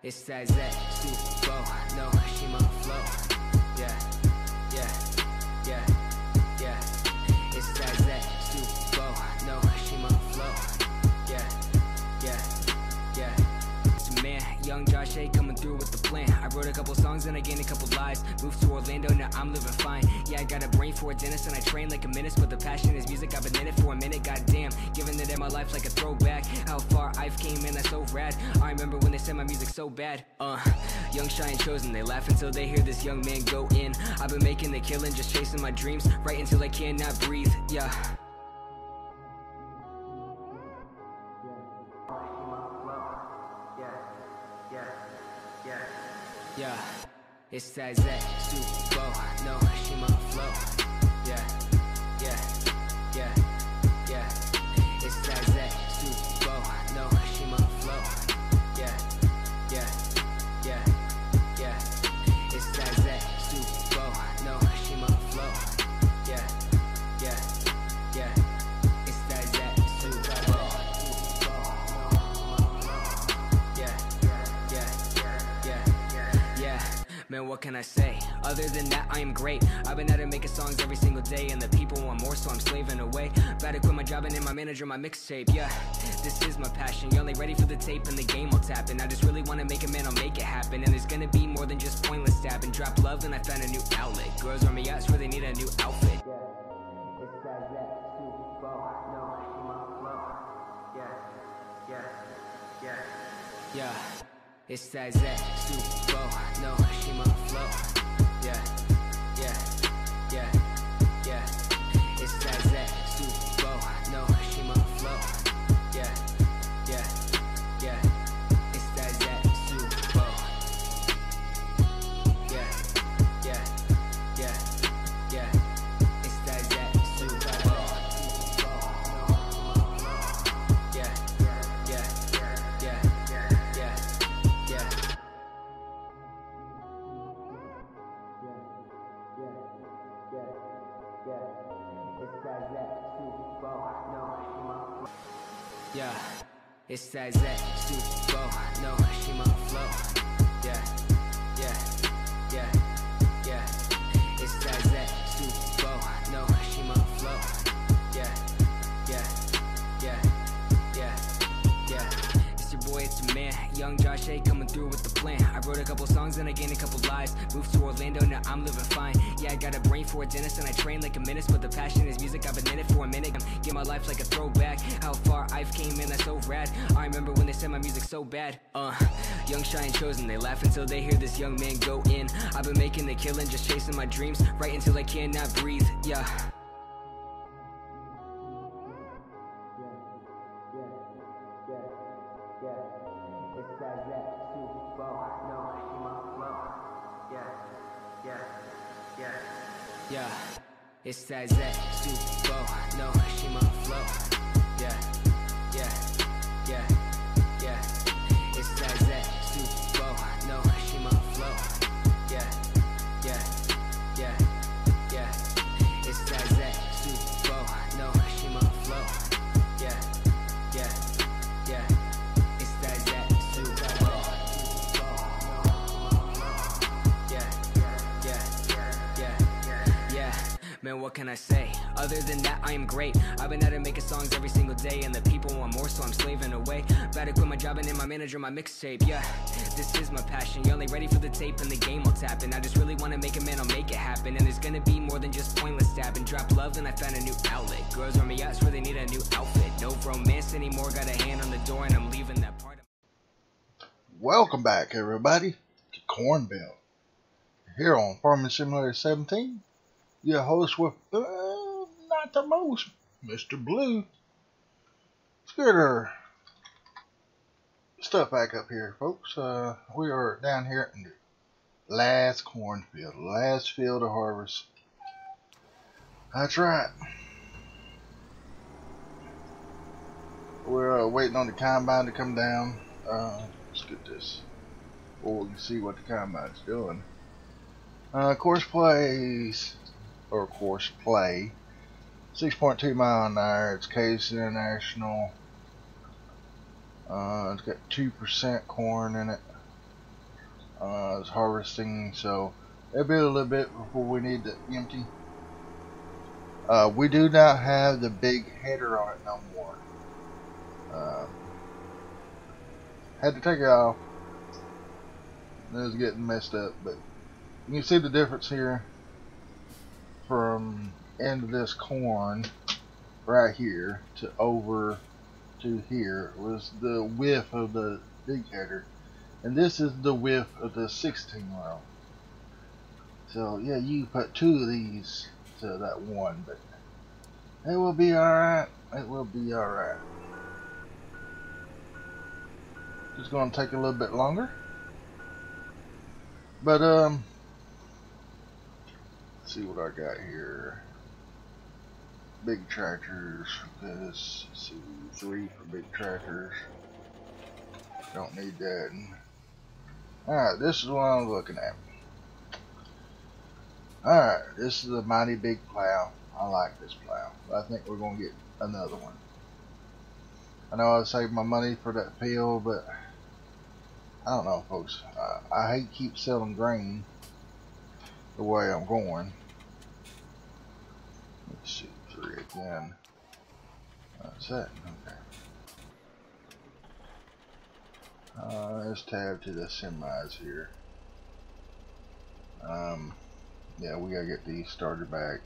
It's that Zach, super low, no, she my flow. Yeah, yeah, yeah, yeah. It's that Zach, super low, no, she my flow. Yeah, yeah, yeah. It's a man, young Josh A coming through with the plan. I wrote a couple songs and I gained a couple lives. Moved to Orlando, now I'm living fine. Yeah, I got a brain for a dentist and I train like a menace. But the passion is music, I've been in it for a minute, goddamn. Giving it in my life like a throwback. How far I've came, man, that's so rad. I remember when they said my music so bad. Young, shy, and chosen, they laugh until they hear this young man go in. I've been making the killing, just chasing my dreams, right until I cannot breathe, yeah. Yeah, it's that Zach, super low, no, she my flow. Yeah, yeah, yeah, yeah. It's that Zach, super low, no, she my flow. Yeah, yeah, yeah, yeah. It's that Zach, super low, no, she my flow. Yeah, yeah, yeah. It's that Zach, super low. Man, what can I say? Other than that, I am great. I've been out and making songs every single day, and the people want more, so I'm slaving away. About to quit my job and then my manager, my mixtape, yeah. This is my passion, y'all ain't ready for the tape and the game I'll tap in. I just really wanna make it, man, I'll make it happen. And there's gonna be more than just pointless stabbing. Drop love and I found a new outlet. Girls on my yachts where they need a new outfit. Yeah, it's that super flow. No, she my flow. Yeah, yeah, yeah. Yeah. It's that Zach, super low, no, she my flow. Yeah, yeah, yeah, yeah. It's that Zach, super low, no, she my flow. Yeah, yeah, yeah. It's that Zach, super low. Yeah, yeah, yeah, yeah. It's that Zach, super low. Yeah, yeah, yeah, yeah, yeah. Yeah. Yeah, it's that Super Bowl. No, she my flow. Yeah, yeah, yeah, yeah. It's that Super Bowl. No, she my flow. Yeah, yeah, yeah, yeah, yeah. It's your boy, it's your man. Young Josh A coming through with the plan. I wrote a couple songs and I gained a couple lives. Moved to Orlando, now I'm living fine. Yeah, I got a brain for a dentist and I train like a menace. But the passion is music, I've been in it for a minute. Get my life like a throwback. How far I've came, in, that's so rad. I remember when they said my music's so bad. Young, shy, and chosen. They laugh until they hear this young man go in. I've been making the killing, just chasing my dreams. Right until I cannot breathe, yeah. Yeah, it's that Super Bowl. No, she my flow. Yeah, yeah, yeah, yeah. It's that Super Bowl. No, she my flow. Yeah, yeah, yeah, yeah. It's that Super Bowl. No, she my flow. Yeah, yeah, yeah. It's that Super Bowl. Man, what can I say? Other than that, I am great. I've been out and making songs every single day, and the people want more, so I'm slaving away. About to quit my job and then my manager, my mixtape, yeah. This is my passion. Y'all ain't ready for the tape, and the game will tap. And I just really wanna make it, man, I'll make it happen. And there's gonna be more than just pointless stabbing. Drop love, and I found a new outlet. Girls on my yachts where they need a new outfit. No romance anymore, got a hand on the door, and I'm leaving that part of. Welcome back, everybody, to Corn Belt. Here on Farming Simulator 17. Your host with, not the most, Mr. Blue. Let's get our stuff back up here, folks. We are down here in the last cornfield, last field of harvest. That's right. We're waiting on the combine to come down. Let's get this. Well, we can see what the combine's doing. Course play 6.2 mile an hour. It's Case International. It's got 2% corn in it. It's harvesting, so it'll be a little bit before we need to empty. We do not have the big header on it no more. Had to take it off. It was getting messed up, but you can see the difference here from end of this corn right here to over to here was the width of the big header, and this is the width of the 16 row. So yeah, you put two of these to that one, but it will be alright. It will be alright. It's gonna take a little bit longer, but see what I got here. Big tractors for this. Let's see, 3 for big tractors. Don't need that. Alright, this is what I'm looking at. Alright, this is a mighty big plow. I like this plow. I think we're going to get another one. I know I saved my money for that field, but I don't know, folks. I hate to keep selling grain the way I'm going. Let's see, 3 again. That's that. Okay. Let's tab to the semis here. Yeah, we gotta get these started back.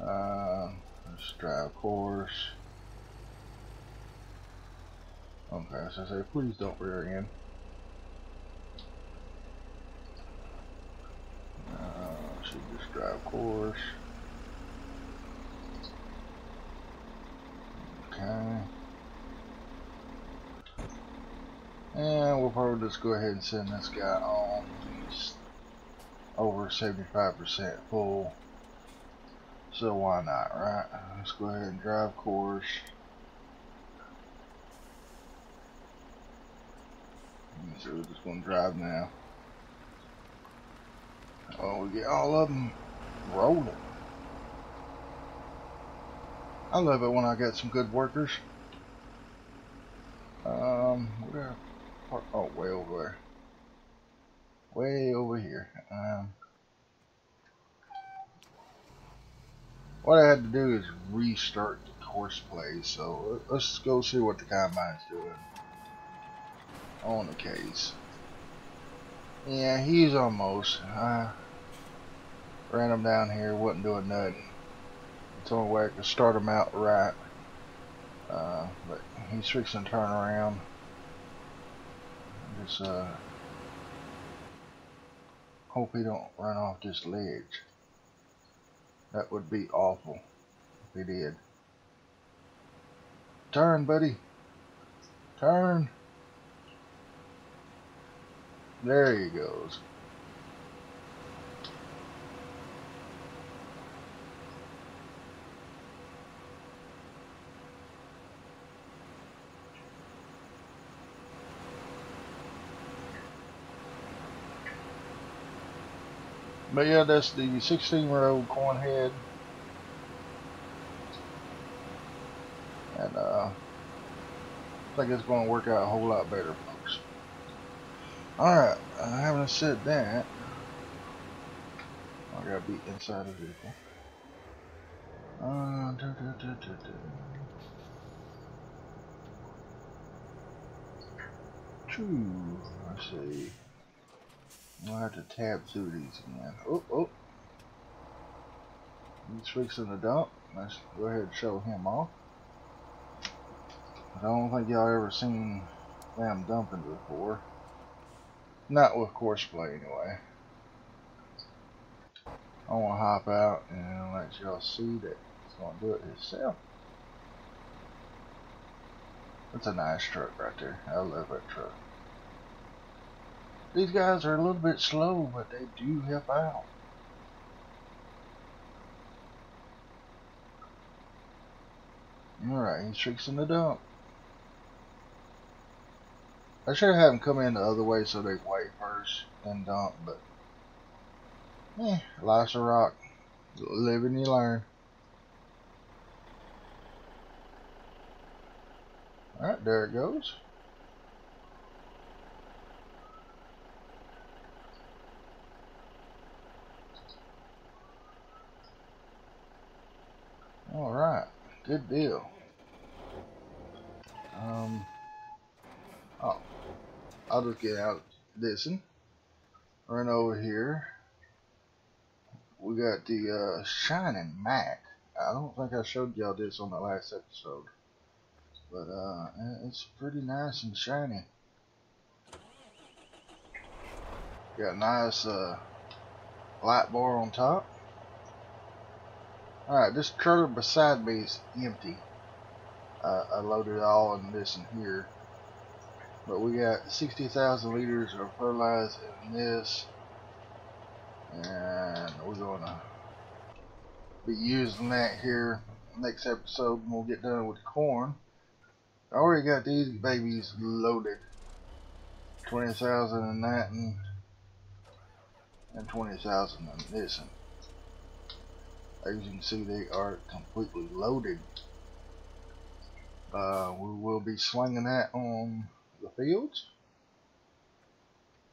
Let's drive course. Okay, so I say, please don't rear end. Should just drive course. Okay. And we'll probably just go ahead and send this guy on. He's over 75% full. So why not, right? Let's go ahead and drive course. So we're just going to drive now. Oh, we get all of them rolling. I love it when I get some good workers. where park? Oh, way over there. Way over here. What I had to do is restart the course play, so let's go see what the combine's doing on the Case. Yeah, he's almost. Ran him down here, wasn't doing nothing. It's the only way I could start him out right. But he's fixing to turn around. Just hope he don't run off this ledge. That would be awful if he did. Turn, buddy. Turn. There he goes. But yeah, that's the 16-year-old cornhead, and I think it's going to work out a whole lot better, folks. Alright, having said that, I gotta be inside the vehicle. Let's see. I'll have to tab through these again. Oh, oh. He's fixing the dump. Let's go ahead and show him off. I don't think y'all ever seen them dumping before. Not with course play, anyway. I want to hop out and let y'all see that he's going to do it himself. That's a nice truck right there. I love that truck. These guys are a little bit slow, but they do help out. Alright, he's fixing the dump. I should have him come in the other way so they wait first and dump, but life's a rock. Live and you learn. Alright, there it goes. Alright, good deal. Oh, I'll just get out this one. Run over here. We got the Shining Mac. I don't think I showed y'all this on the last episode, but it's pretty nice and shiny. Got a nice light bar on top. Alright, this trailer beside me is empty. I loaded it all in this and here. But we got 60,000 liters of fertilizer in this. And we're going to be using that here next episode when we'll get done with the corn. I already got these babies loaded. 20,000 in that and 20,000 in this one. As you can see, they are completely loaded. We will be slinging that on the fields.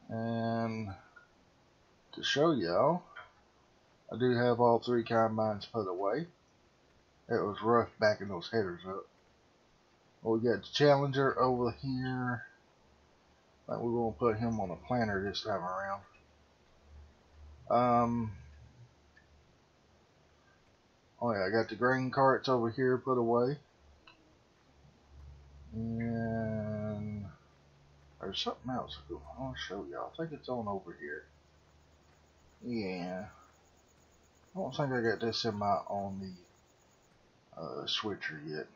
And to show y'all, I do have all three combines put away. It was rough backing those headers up. Well, we got the Challenger over here. I think we're going to put him on a planter this time around. Oh yeah, I got the grain carts over here put away. And there's something else I'll show y'all. I think it's on over here. Yeah. I don't think I got this in my on the switcher yet.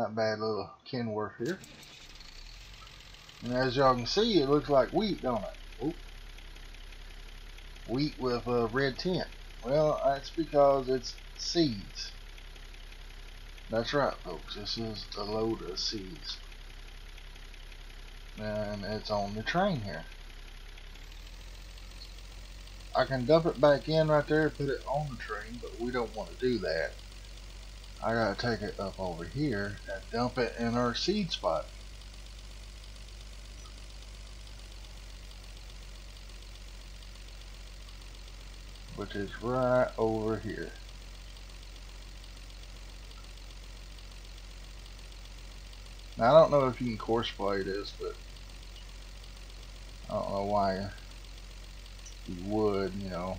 Not bad little Kenworth here. And as y'all can see, it looks like wheat, don't it? Oop. Wheat with a red tint. Well, that's because it's seeds. That's right, folks. This is a load of seeds. And it's on the train here. I can dump it back in right there and put it on the train, but we don't want to do that. I gotta take it up over here and dump it in our seed spot. Which is right over here. Now I don't know if you can course play this, but I don't know why you would, you know.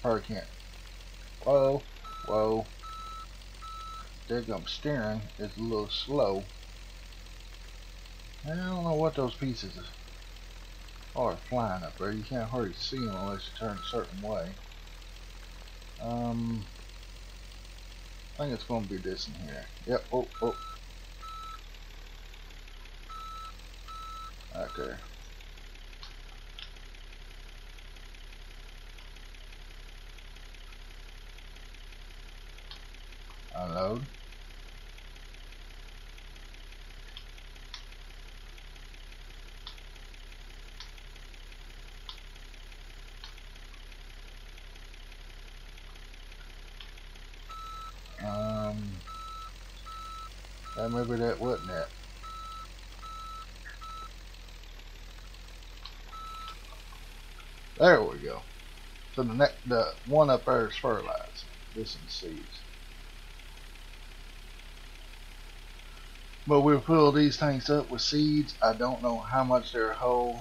Probably can't. Whoa, whoa. Dadgum steering is a little slow. I don't know what those pieces are flying up there. You can't hardly see them unless you turn a certain way. I think it's going to be this in here. Yep. Oh, oh. Right there. Unload. Maybe that wasn't it. There we go. So the one up there is fertilized. This one's seeds. But we'll fill these things up with seeds. I don't know how much they're whole.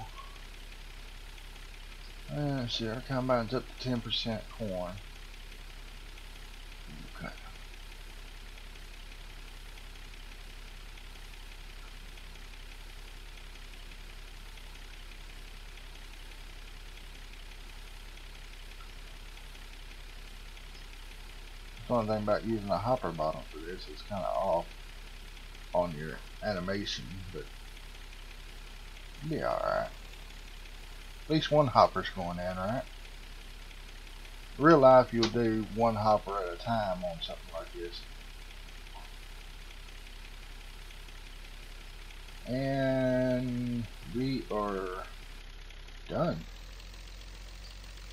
Let's see, our combine's up to 10% corn. Okay. The only thing about using a hopper bottom for this is kind of off on your animation, but it'll be alright. At least one hopper's going in, right? Real life, you'll do one hopper at a time on something like this. And we are done.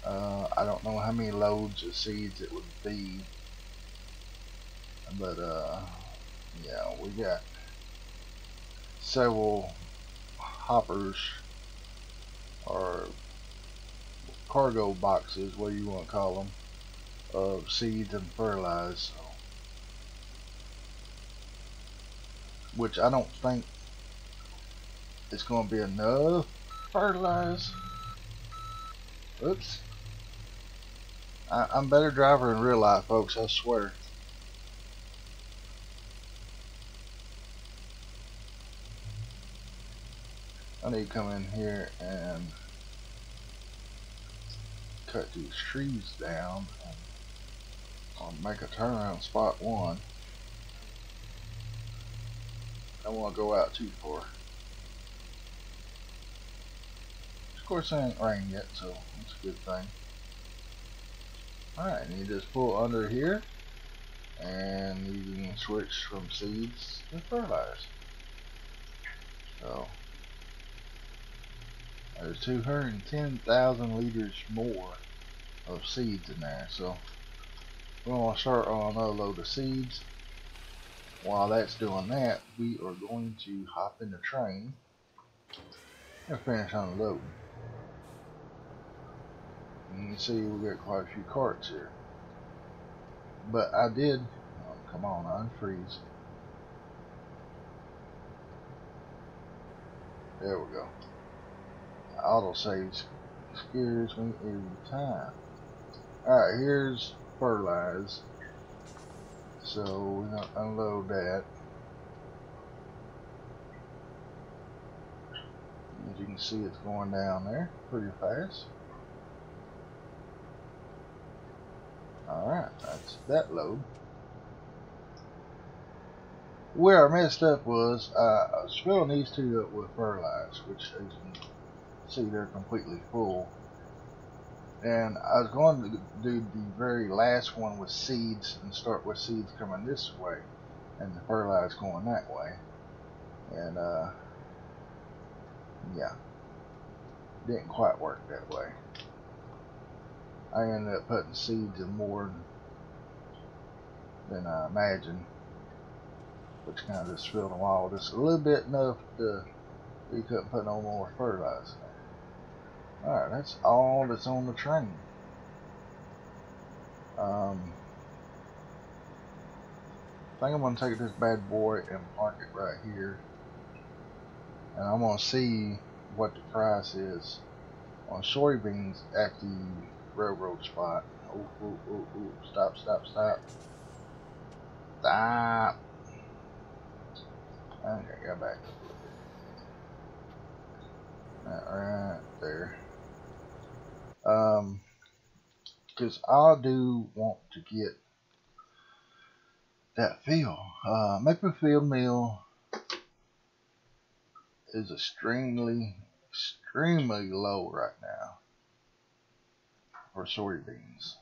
I don't know how many loads of seeds it would be, but yeah, we got several hoppers or cargo boxes, what you want to call them, of seeds and fertilizer, so. Which I don't think it's going to be enough fertilizer. Oops. I'm a better driver in real life, folks, I swear. I need to come in here and cut these trees down, and I'll make a turnaround spot one. I don't want to go out too far. Of course, it ain't rained yet, so that's a good thing. Alright, you just pull under here, and you can switch from seeds to fertilizers. So. There's 210,000 liters more of seeds in there, so we're going to start on another load of seeds. While that's doing that, we are going to hop in the train and finish unloading. You can see we got quite a few carts here, but I did. Oh, come on, unfreeze. There we go. Auto saves scares me every time. Alright, here's fertilize. So we're gonna unload that. As you can see, it's going down there pretty fast. Alright, that's that load. Where I messed up was I was filling these two up with fertilize, which is. See, they're completely full, and I was going to do the very last one with seeds and start with seeds coming this way and the fertilizer going that way, and yeah, didn't quite work that way. I ended up putting seeds in more than I imagined, which kind of just filled the wall just a little bit enough to you couldn't put no more fertilizer. Alright, that's all that's on the train. I think I'm going to take this bad boy and park it right here, and I'm going to see what the price is on soybeans at the railroad spot. Stop. Okay, go back. That right there. Because I do want to get that field. Maplefield Mill is extremely low right now for soybeans.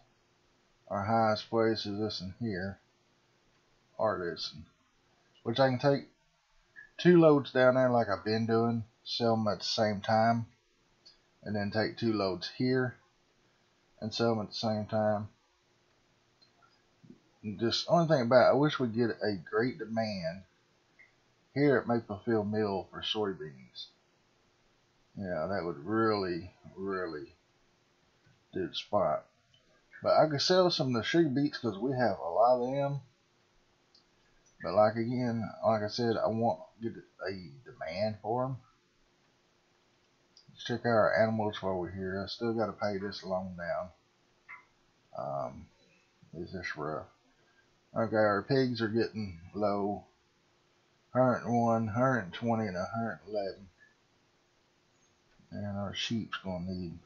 Our highest place is this in here, or this, which I can take 2 loads down there like I've been doing, sell them at the same time, and then take 2 loads here and sell them at the same time. Just only thing about it, I wish we'd get a great demand here at Maplefield Mill for soybeans. Yeah, that would really do the spot. But I could sell some of the sugar beets because we have a lot of them. But like I said, I want to get a demand for them. Let's check out our animals while we're here. I still got to pay this loan down. Is this rough? Okay, our pigs are getting low. 101, 120, and 111. And our sheep's going to need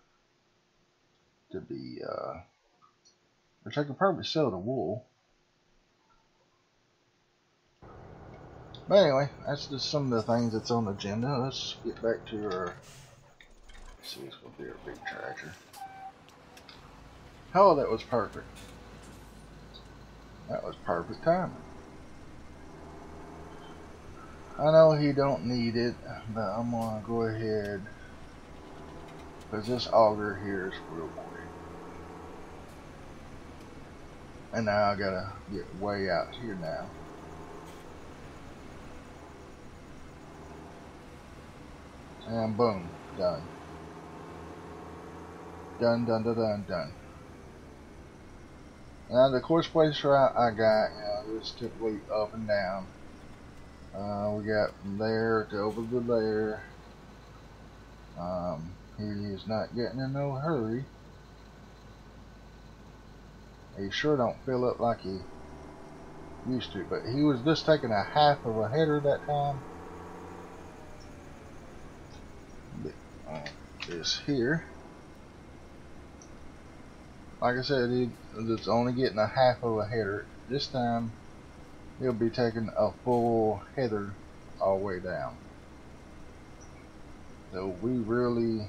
to be, which I could probably sell the wool. But anyway, that's just some of the things that's on the agenda. Let's get back to our, let's see, this will be our big tractor. Oh, that was perfect. That was perfect timing. I know he don't need it, but I'm gonna go ahead, because this auger here is real boring. And now I gotta get way out here now. And boom, done. Done. Now the course place route I got, you know, is typically up and down. We got from there to over to there. He is not getting in no hurry. He sure don't fill up like he used to, but he was just taking a half of a header that time. This here, like I said, it's only getting a half of a header. This time he'll be taking a full header all the way down. So we really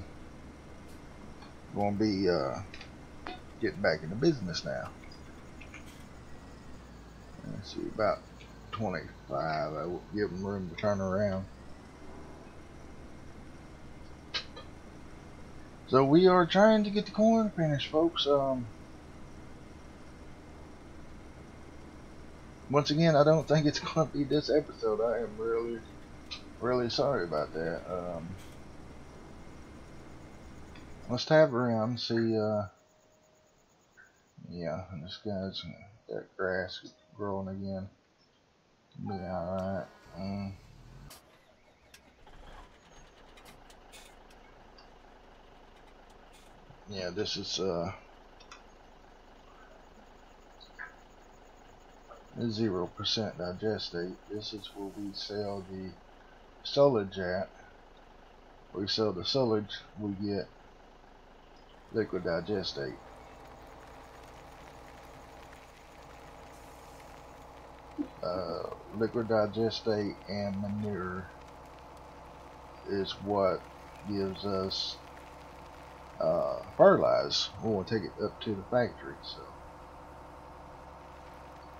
gonna be getting back into business now. Let's see, about 25. I will give him room to turn around. So we are trying to get the corn finished, folks. Once again, I don't think it's going to be this episode. I am really sorry about that. Let's tab around, see. Yeah, this guy's got grass growing again. Be alright. Yeah, this is 0% digestate. This is where we sell the silage at. We sell the silage, we get liquid digestate. Liquid digestate and manure is what gives us fertilize. We'll take it up to the factory. So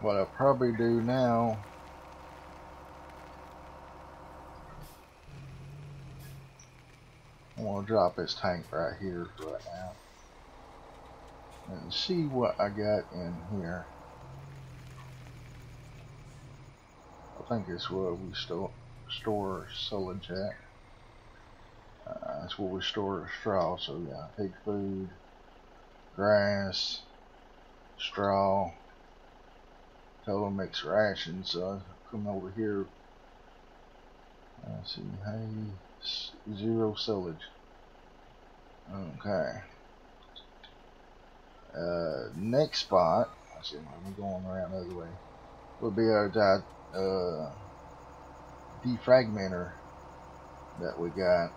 what I'll probably do now I'm gonna drop this tank right here for right now and see what I got in here. think it's where we store silage at. That's where we store straw. So yeah, pig food, grass, straw, total mix rations. So come over here. Let's see, hay, zero silage. Okay. Next spot. Let's see, I'm going around the other way. Would be our defragmenter that we got.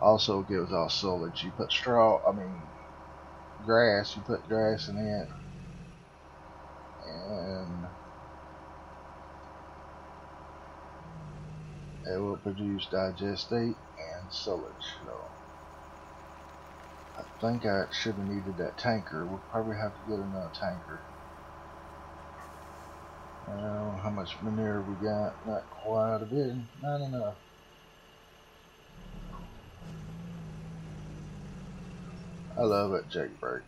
Also gives off silage. You put grass. You put grass in it, and it will produce digestate and silage. So I think I should have needed that tanker. We'll probably have to get another tanker. I don't know how much manure we got. Not quite a bit. Not enough. I love it, Jake Burke.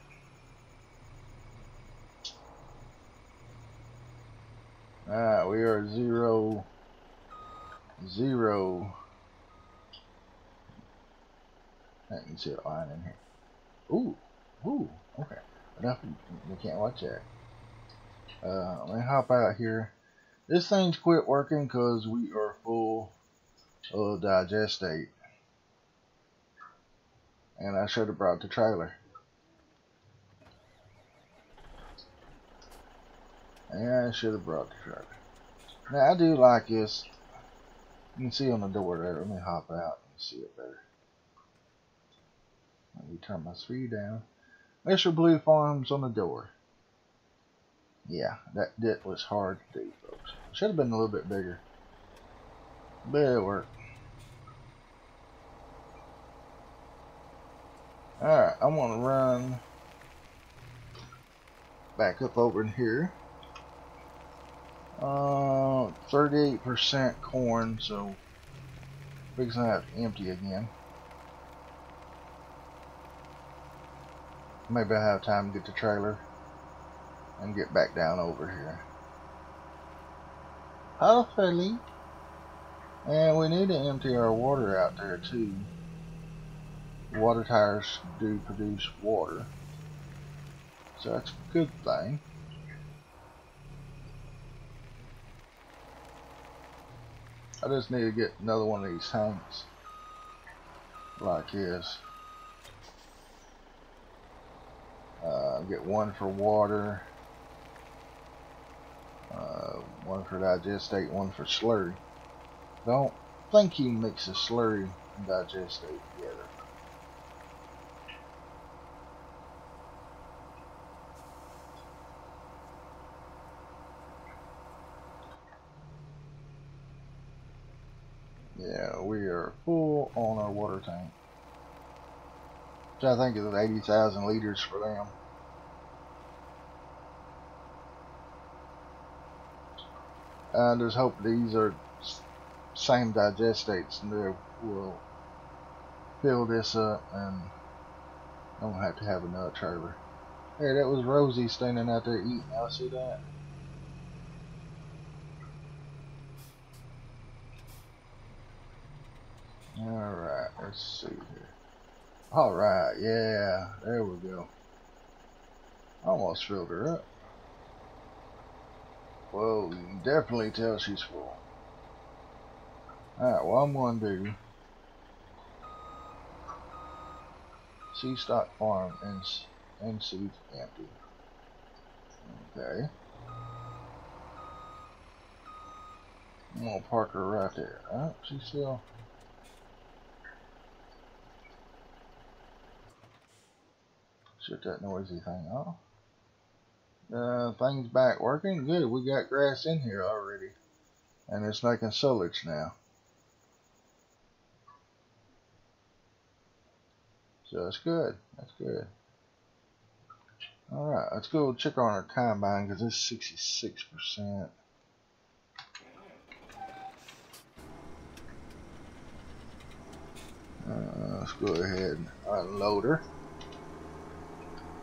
Alright, we are zero. I can see a line in here. Ooh, okay. Enough, we can't watch that. Let me hop out here. This thing's quit working because we are full of digestate. And I should have brought the trailer. Now I do like this. You can see on the door there. Let me hop out and see it better. Let me turn my speed down. Mr. Blue Farms on the door. Yeah, that dip was hard to do, folks. Should have been a little bit bigger, but it worked. Alright, I'm gonna run back up over in here. 38% corn, so we're gonna have to empty again. Maybe I have time to get the trailer and get back down over here. Hopefully. And we need to empty our water out there too. Water tires do produce water, so that's a good thing. I just need to get another one of these tanks like this. Get one for water, one for digestate, one for slurry. Don't think you mix the slurry and digestate together. Yeah, we are full on our water tank, which I think is 80,000 liters for them. I just hope these are same digestates and they will fill this up and don't have to have another trailer. Hey, that was Rosie standing out there eating. I see that. Alright, let's see here. Alright, yeah, there we go. Almost filled her up. Whoa, you can definitely tell she's full. Alright, what I'm going to do, Seastock Farm and seeds empty. Okay. I'm going to park her right there. Alright, she's still... Shut that noisy thing off. Things back working good. We got grass in here already, and it's making silage now. So that's good. That's good. All right, let's go check on our combine because it's 66%. Let's go ahead and unload her.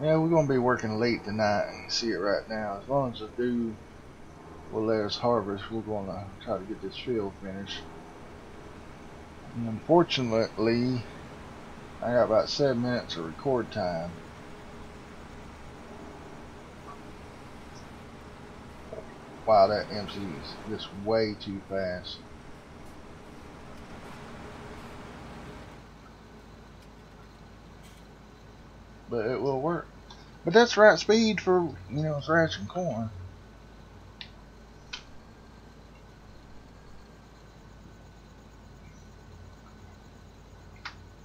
Yeah, we're going to be working late tonight. You can see it right now. As long as I do will let us harvest, we're going to try to get this field finished. And unfortunately, I got about 7 minutes of record time. Wow, that MC is just way too fast. But it will work. But that's right speed for, you know, thrashing corn.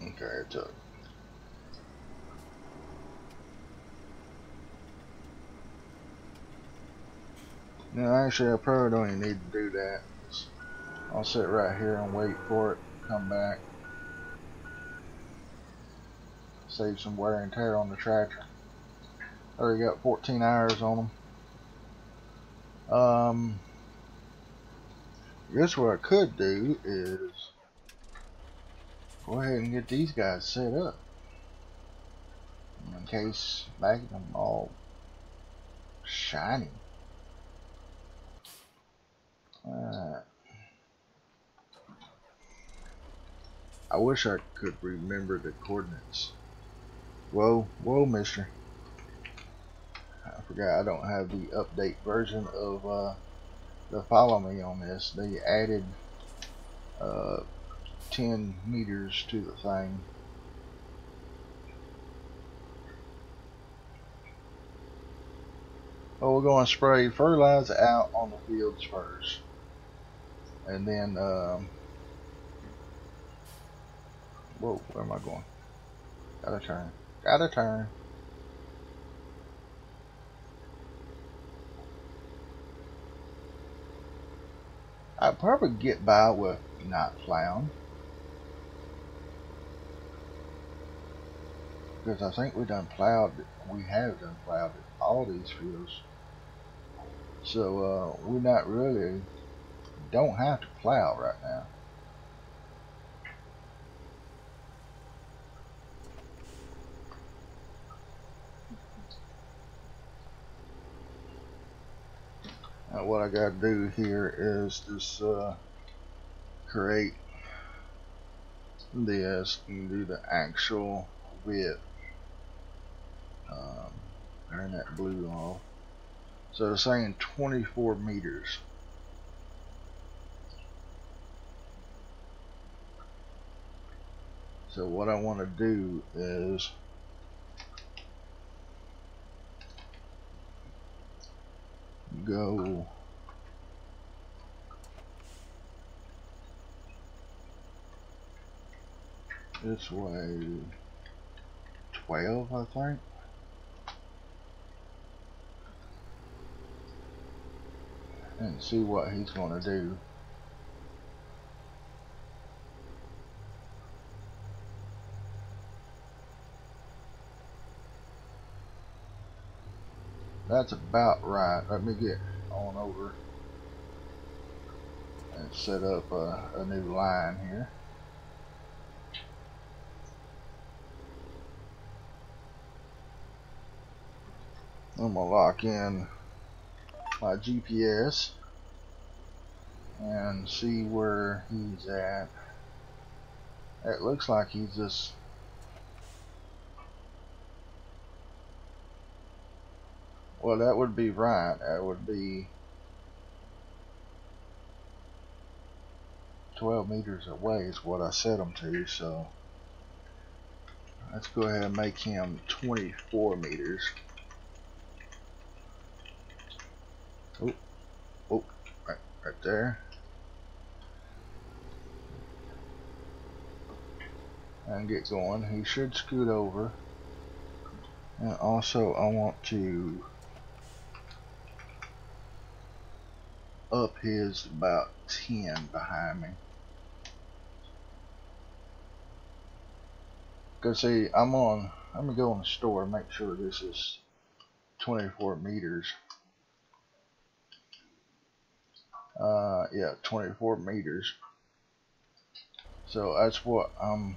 Okay, it took. No, actually, I probably don't even need to do that. I'll sit right here and wait for it to come back. Save some wear and tear on the tractor. I already got 14 hours on them. I guess what I could do is go ahead and get these guys set up. In case Magnum all shiny. Alright. I wish I could remember the coordinates. Whoa, whoa, mister. I forgot I don't have the update version of the follow me on this. They added 10 meters to the thing. Well, we're going to spray fertilizer out on the fields first. And then, whoa, where am I going? Gotta turn. Gotta turn. I'd probably get by with not plowing. Because I think we've done plowed. We have done plowed all these fields. So, we're not really. Don't have to plow right now. Now what I gotta do here is just create this and do the actual width. Turn that blue off. So they're saying 24 meters. So what I want to do is go this way 12, I think. And see what he's going to do. That's about right. Let me get on over and set up a new line here. I'm gonna lock in my GPS and see where he's at. It looks like he's just well, that would be right. That would be 12 meters away is what I set him to. So let's go ahead and make him 24 meters. Oh, oh, right there. And get going. He should scoot over. And also, I want to up his about 10 behind me. Cause see, I'm gonna go in the store and make sure this is 24 meters. Yeah, 24 meters. So that's what I'm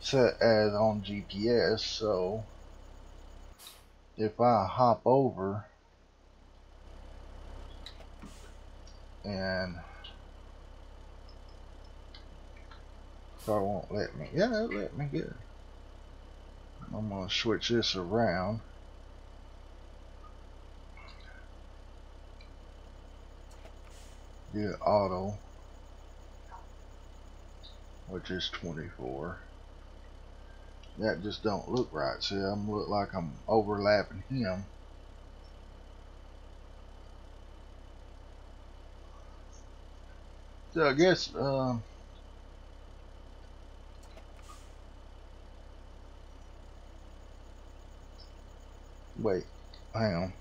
set as on GPS. So if I hop over and so it won't let me. Yeah, it let me get it. I'm going to switch this around. Get auto, which is 24. That just don't look right. See, I look like I'm overlapping him. So I guess wait, hang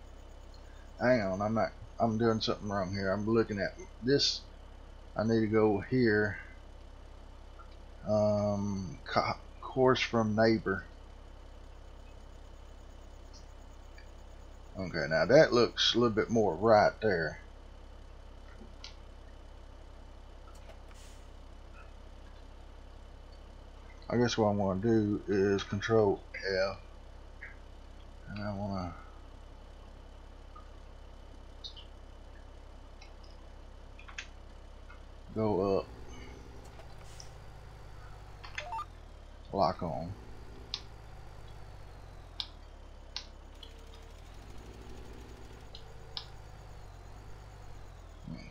on, I'm doing something wrong here. I'm looking at this. I need to go here. Course from neighbor. Okay, now that looks a little bit more right there. I guess what I want to do is control F, and I want to go up, lock on,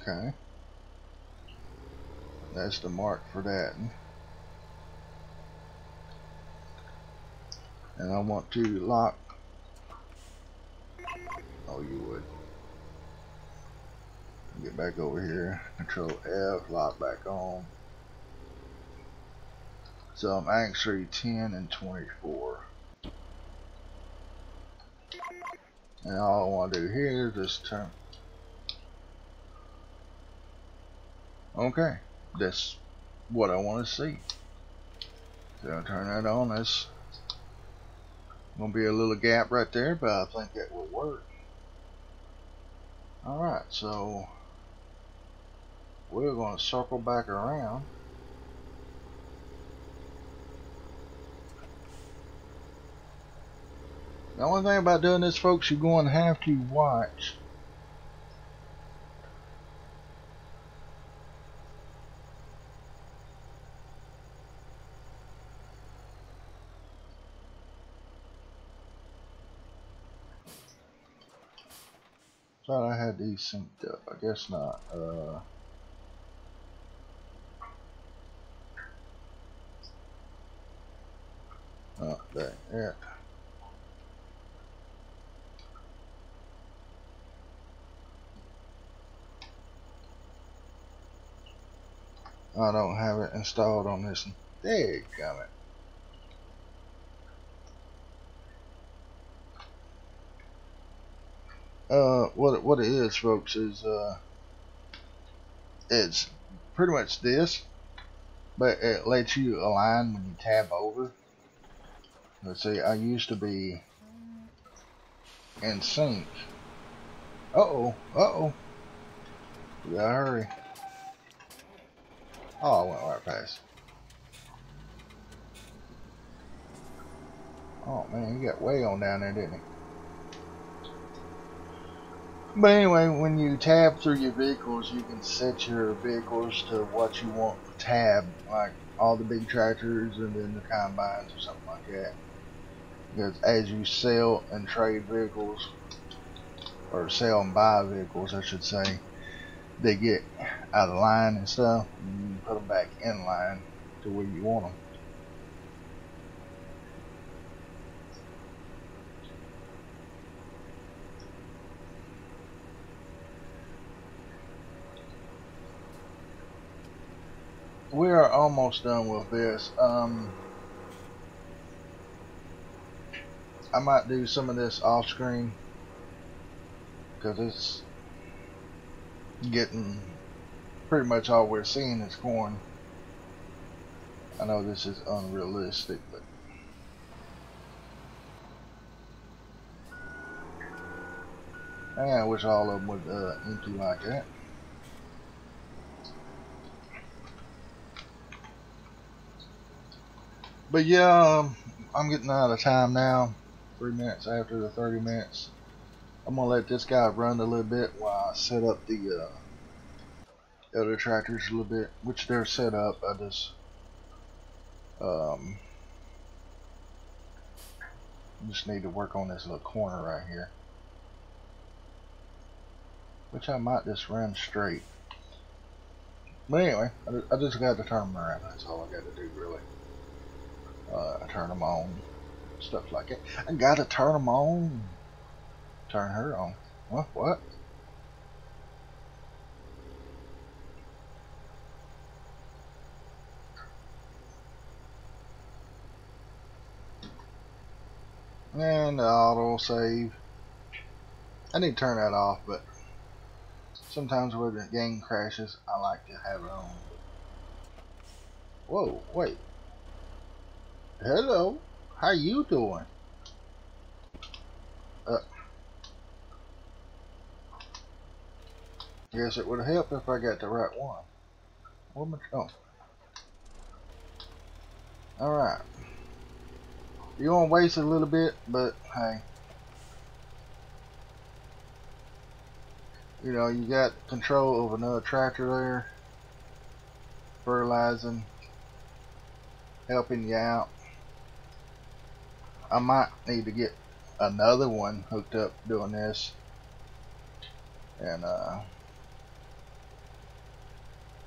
okay, that's the mark for that, and I want to lock, oh you would, get back over here, control F, lock back on. So I'm actually 10 and 24. And all I want to do here is just turn. Okay, that's what I want to see. So I'll turn that on. That's going to be a little gap right there, but I think that will work. Alright, so we're going to circle back around. The only thing about doing this, folks, you're going to have to watch . Thought I had these synced up. I guess not. Not that yet. I don't have it installed on this one. Dadgummit. What it is, folks, is it's pretty much this, but it lets you align when you tab over. Let's see, I used to be in sync. Uh oh. You gotta hurry. Oh, I went right past. Oh man, he got way on down there, didn't he? But anyway, when you tab through your vehicles, you can set your vehicles to what you want to tab, like all the big tractors and then the combines or something like that. Because as you sell and trade vehicles, or sell and buy vehicles, I should say, they get out of line and stuff, and you put them back in line to where you want them. We are almost done with this. I might do some of this off screen because it's getting pretty much all we're seeing is corn. I know this is unrealistic, but man, I wish all of them would empty like that. But yeah, I'm getting out of time now. 3 minutes after the 30 minutes. I'm going to let this guy run a little bit while I set up the other tractors a little bit, which they're set up. I just need to work on this little corner right here, which I might just run straight. But anyway, I just got to turn them around. That's all I got to do, really. I turn them on, stuff like that. I got to turn them on. Turn her on. What? What? And auto save. I need to turn that off, but sometimes when the game crashes, I like to have it on. Whoa, wait. Hello, how you doing? Guess it would help if I got the right one. What am I? Oh. Alright. You're gonna waste a little bit, but hey. You know, you got control of another tractor there, fertilizing, helping you out. I might need to get another one hooked up doing this, and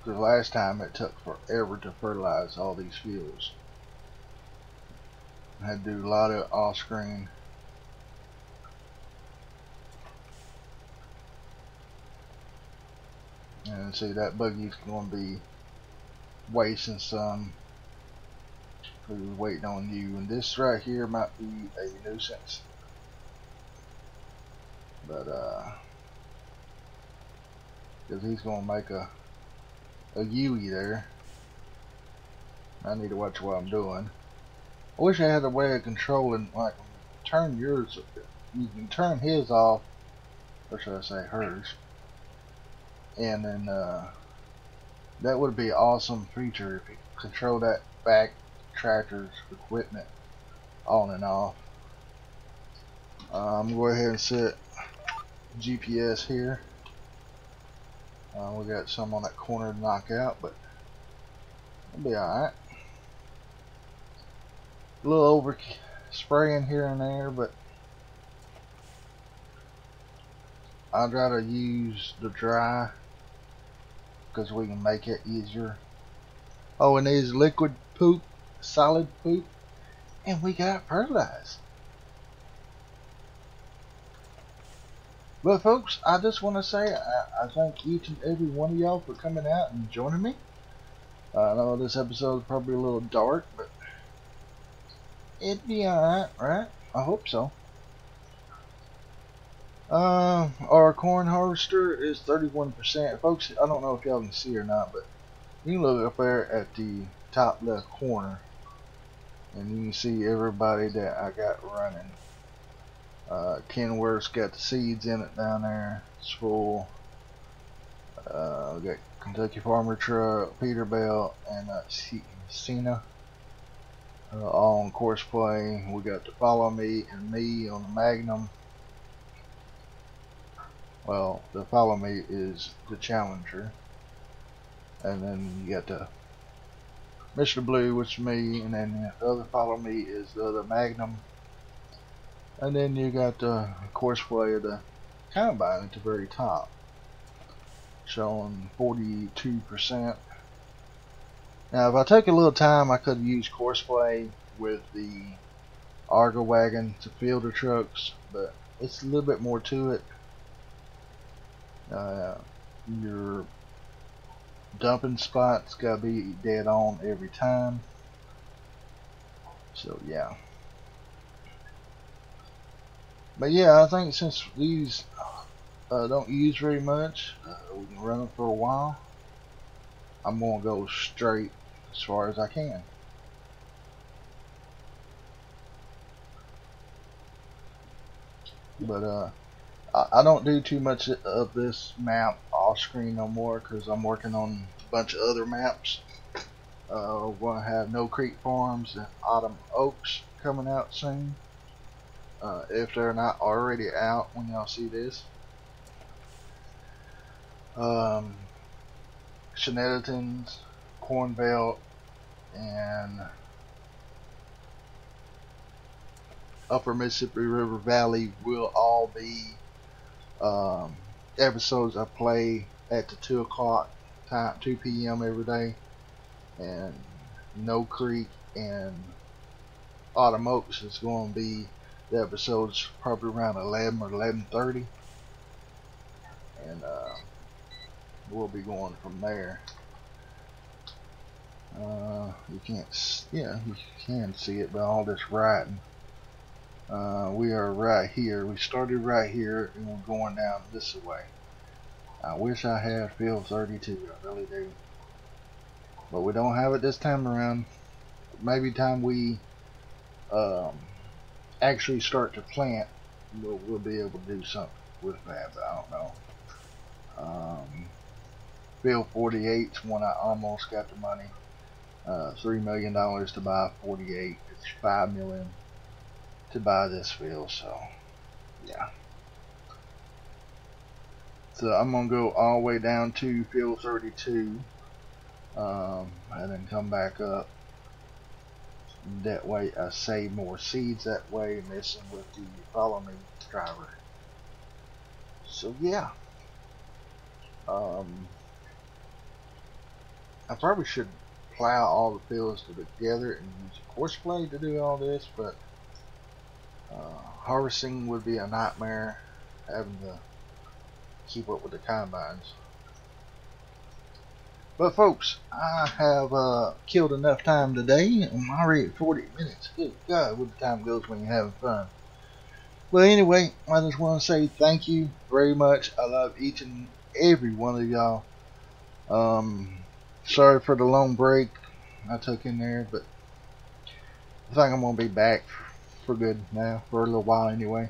because last time it took forever to fertilize all these fields. I had to do a lot of off-screen. And see, that buggy's going to be wasting some because we're waiting on you. And this right here might be a nuisance. But, because he's going to make a U there. I need to watch what I'm doing. I wish I had a way of controlling, like, turn yours. You can turn his off, or should I say hers. And then that would be an awesome feature if you control that back tractor's equipment on and off. I'm going to go ahead and set GPS here. We got some on that corner to knock out, but it'll be alright. A little over spraying here and there, but I'd rather use the dry, because we can make it easier. Oh, and there's liquid poop, solid poop, and we got fertilized. But folks, I just want to say I thank each and every one of y'all for coming out and joining me. I know this episode is probably a little dark, but it'd be alright, right? I hope so. Our corn harvester is 31%. Folks, I don't know if y'all can see or not, but you can look up there at the top left corner and you can see everybody that I got running. Kenworth's got the seeds in it down there. It's full. We got Kentucky Farmer Truck, Peterbilt, and Cena. All on course play. We got to Follow Me and Me on the Magnum. Well, the Follow Me is the Challenger, and then you got the Mr. Blue, which is me, and then the other Follow Me is the other Magnum, and then you got the course play of the combine at the very top, showing 42%. Now, if I take a little time, I could use course play with the Argo Wagon to fielder trucks, but it's a little bit more to it. Your dumping spot's gotta be dead on every time. So yeah, but yeah, I think since these don't use very much, we can run them for a while. I'm gonna go straight as far as I can. But I don't do too much of this map off screen no more, because I'm working on a bunch of other maps. We're going to have No Creek Farms and Autumn Oaks coming out soon. If they're not already out when y'all see this. Shenanigans, Corn Belt, and Upper Mississippi River Valley will all be episodes I play at the 2 o'clock time, 2 p.m. every day, and No Creek and Autumn Oaks is going to be the episodes probably around 11 or 11:30, and we'll be going from there. You can't, yeah, you can see it by all this writing. We are right here. We started right here, and we're going down this way. I wish I had field 32. I really do, but we don't have it this time around. Maybe time we actually start to plant, we'll be able to do something with that. But I don't know. Field 48 is one I almost got the money. $3 million to buy 48. It's $5 million. To buy this field, so yeah. So I'm gonna go all the way down to field 32, and then come back up. That way, I save more seeds. That way, messing with the follow me driver. So yeah, I probably should plow all the fields together and use a course play to do all this, but. Harvesting would be a nightmare, having to keep up with the combines. But folks, I have killed enough time today. I'm already at 40 minutes. Good God, what the time goes when you're having fun. Well, anyway, I just want to say thank you very much. I love each and every one of y'all. Sorry for the long break I took in there, but I think I'm going to be back for good now, for a little while anyway.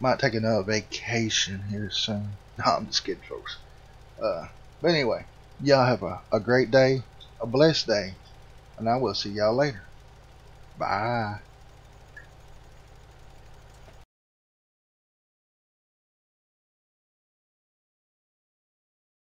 Might take another vacation here soon. No, I'm just kidding, folks. But anyway, y'all have a great day, a blessed day, and I will see y'all later. Bye.